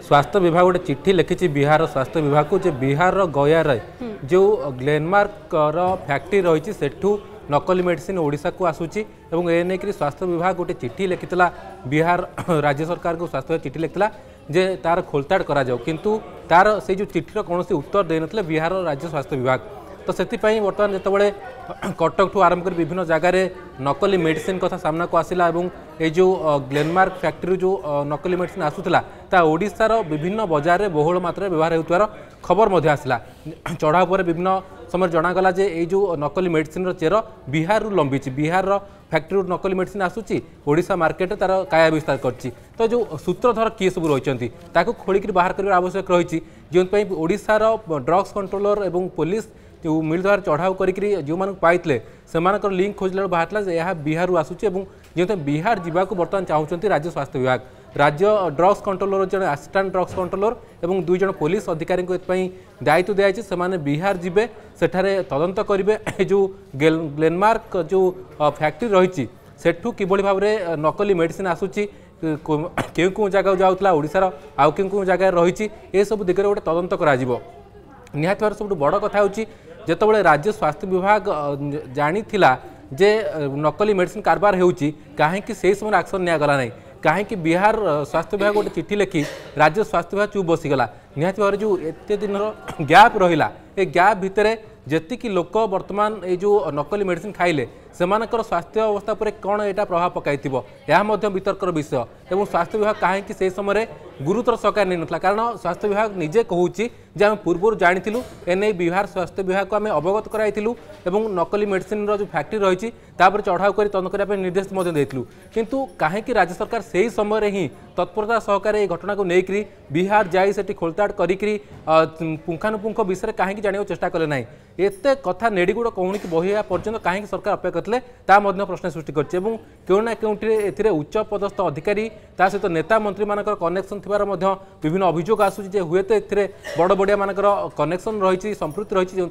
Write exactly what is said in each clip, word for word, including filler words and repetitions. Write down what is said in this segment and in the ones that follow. स्वास्थ्य विभाग गोटे चिट्ठी लिखी बिहार स्वास्थ्य विभाग को जे बिहार गया जो ग्लेनमार्क फैक्ट्री रही सेठू नकली मेडिसिन ओडिशा को आसूची एवं ए नहीं स्वास्थ्य विभाग गोटे चिट्ठी लिखिता बिहार राज्य सरकार को स्वास्थ्य चिट्ठी लिखिता जे तार खोलताड़ करा जाओ किंतु तार से जो चिट्ठी कौन उत्तर दे ना बिहार राज्य स्वास्थ्य विभाग तो से बर्तमान जितेबाला कटक ठू आरंभ कर विभिन्न जगार नकली मेडिसिन कथा सामना को आसला और ये जो ग्लेनमार्क फैक्ट्री जो नकली मेडिसिन आसूला ता ओडिशार विभिन्न बजार में बहुल मात्रा व्यवहार होतार खबर आसला चढ़ाऊ पर विभिन्न समय जनागला जे ये जो नकली मेडिसिन चेर बिहार लंबी बिहार फैक्ट्री नकली मेडिसिन आसूची ओडिशा मार्केट तार काया विस्तार कर तो जो सूत्रधर किए सब रही खोलिक बाहर कर आवश्यक रही जो ओडिशार ड्रग्स कंट्रोलर और पुलिस जो मिलधार चढ़ाऊ करी जो मानक पाइले से लिंक खोजला बाहर यह बिहार आसूची जो बिहार जावाक बर्तमान चाहूँगी राज्य स्वास्थ्य विभाग राज्य ड्रग्स कंट्रोलर जन आसिस्टांट ड्रग्स कंट्रोलर और दुईज पुलिस अधिकारी दायित्व दिखाई से बिहार जीवे सेठारे तदंत करेंगे जो ग्लेनमार्क जो फैक्ट्री रही सेठू किभली भाव में नकली मेडिसिन आसूची क्यों क्यों जगह जाऊला ओडिशार आउ क्यों क्यों जगह रही सब दिगरे गोटे तदंत कर निहात भाव सब बड़ कथा होते राज्य स्वास्थ्य विभाग जानी थिला जे नकली मेडिसिन कारबार होउची काहेकि से समय एक्शन निगला ना कहीं बिहार स्वास्थ्य विभाग गोटे चिट्ठी लिखी राज्य स्वास्थ्य विभाग चुप बसीगला निहाती भाव जो एत दिन गैप रहा ए गैप भितर जी लोक बर्तमान ये जो नकली मेडिसिन खाइले से स्वास्थ्य अवस्था पर कौन यहाँ प्रभाव पकड़ यह वितर्कर विषय एवं स्वास्थ्य विभाग कहीं से समय गुरुतर सरकार नहीं ना कारण स्वास्थ्य विभाग निजे कहूँ जे आम पूर्व जानी एने बिहार स्वास्थ्य विभाग को आम अवगत कराइलु और नकली मेडिसिन जो फैक्ट्री रही चढ़ाऊ कर तदंत करने निर्देश देलु किंतु कहीं राज्य सरकार से समय ही तत्परता सहकार यह घटना को लेकर बिहार जाए से खोलताड़ करी पुंखानुपुंख विषय कहीं जानवाक चेषा कले ना एते कथा नेड़ीगुड़ कौणी बहिया पर्यटन कहीं सरकार अपेक्षा करते प्रश्न सृष्टि करेना के उच्च पदस्थ अधिकारी ता सहित नेता मंत्री मान कनेक्शन थिबार विभिन्न अभियोग आसूची जे हुए तो ए बड़ बड़िया मान कनेक्शन रही संपृक्ति रही जो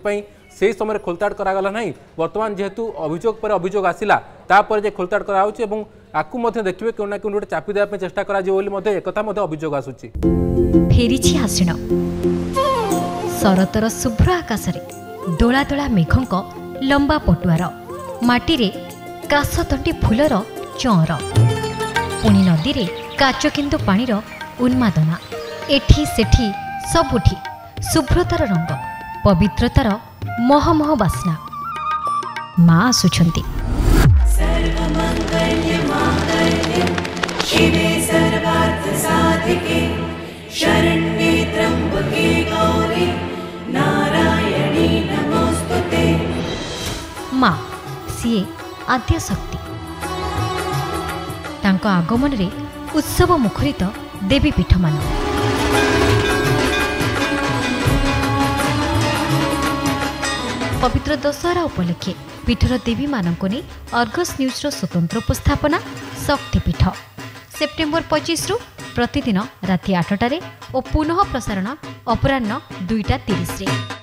से समय खोलताड़ करागला नहीं बर्तमान जेहेतु अभियोग पर अभियोग आसला तापर जे खोलताड़ कराउची एवं आकु मध्य देखिबे कोना कोन गोटे चापी देबा पे चेष्टा करा जे बोली मधे एकता मधे अभियोग आसुची फेरिछि आसिन सरतर शुभ्र आकाश रे डोला डोला मेघंक लंबा पटुआर माटी रे कास तंटी फुलर चौर पुणी नदी रे काच किंतु पानी रो उन्मादना एठी सेठी सबुठी शुभ्रतार रंग पवित्रतार मोहमोह बासना मा आसुछंती मा सीए आद्य शक्ति तांको आगमन रे उत्सव मुखरित देवी पीठ मान पवित्र दशहरा उपलक्षे पीठर देवी मानंको ने अर्गस न्यूज रो स्वतंत्र उपस्थापना शक्तिपीठ सेप्टेम्बर पच्चीस रु प्रतिदिन राति आठटार और पुनः प्रसारण अपराह्न दुईटा तीस।